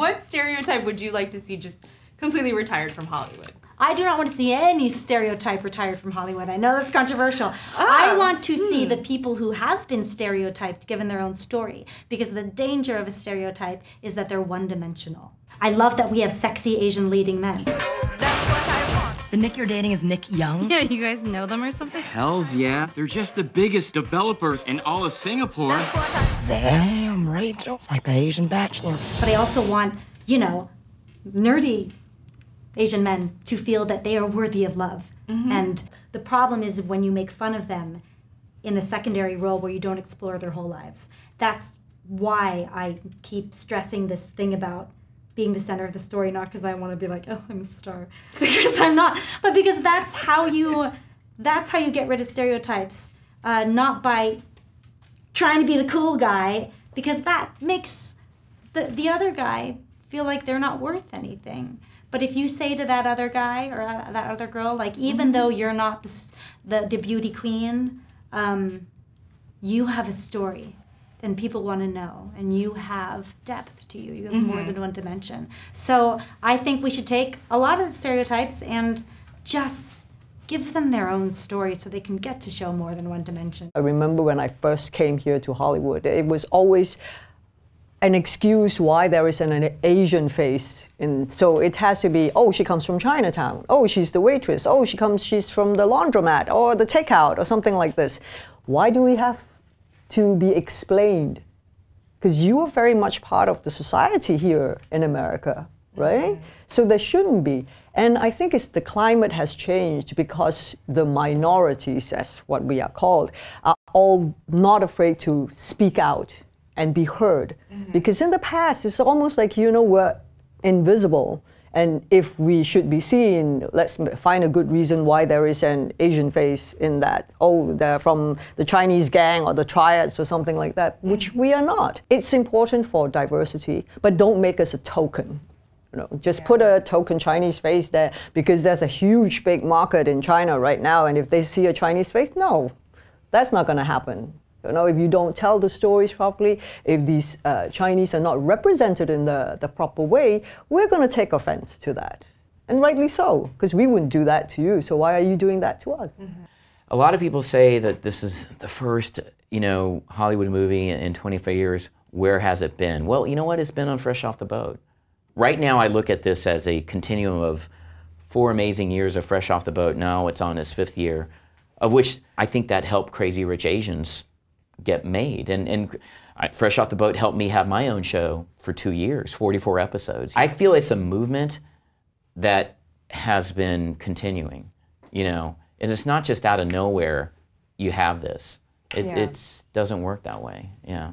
What stereotype would you like to see just completely retired from Hollywood? I do not want to see any stereotype retired from Hollywood. I know that's controversial. I want to see the people who have been stereotyped given their own story, because the danger of a stereotype is that they're one-dimensional. I love that we have sexy Asian leading men. That's what I want. The Nick you're dating is Nick Young? Yeah, you guys know them or something? Hells yeah. They're just the biggest developers in all of Singapore. Damn, Rachel. It's like the Asian Bachelor. But I also want, you know, nerdy Asian men to feel that they are worthy of love. Mm-hmm. And the problem is when you make fun of them in a secondary role where you don't explore their whole lives. That's why I keep stressing this thing about being the center of the story, not because I want to be like, oh, I'm a star, because I'm not, but because that's how you get rid of stereotypes, not by trying to be the cool guy, because that makes the other guy feel like they're not worth anything. But if you say to that other guy or that other girl, like, even though you're not the beauty queen, you have a story, and people want to know, and you have depth to you. You have more than one dimension. So I think we should take a lot of the stereotypes and just give them their own story so they can get to show more than one dimension. I remember when I first came here to Hollywood, it was always an excuse why there is an Asian face. And so it has to be, oh, she comes from Chinatown. Oh, she's the waitress. Oh, she's from the laundromat or the takeout or something like this. Why do we have to be explained? Because you are very much part of the society here in America, right? So there shouldn't be. And I think it's the climate has changed because the minorities, as what we are called, are all not afraid to speak out and be heard. Because in the past, it's almost like, you know, we're invisible. And if we should be seen, let's find a good reason why there is an Asian face in that. Oh, they're from the Chinese gang or the triads or something like that, which we are not. It's important for diversity, but don't make us a token. You know, just put a token Chinese face there, because there's a huge big market in China right now. And if they see a Chinese face, no, that's not going to happen. You know, if you don't tell the stories properly, if these Chinese are not represented in the proper way, we're going to take offense to that. And rightly so, because we wouldn't do that to you, so why are you doing that to us? A lot of people say that this is the first, you know, Hollywood movie in 25 years. Where has it been? Well, you know what? It's been on Fresh Off the Boat. Right now, I look at this as a continuum of 4 amazing years of Fresh Off the Boat. Now it's on its 5th year, of which I think that helped Crazy Rich Asians get made, and Fresh Off the Boat helped me have my own show for 2 years, 44 episodes. I feel it's a movement that has been continuing, you know, and it's not just out of nowhere you have this. It doesn't work that way, yeah.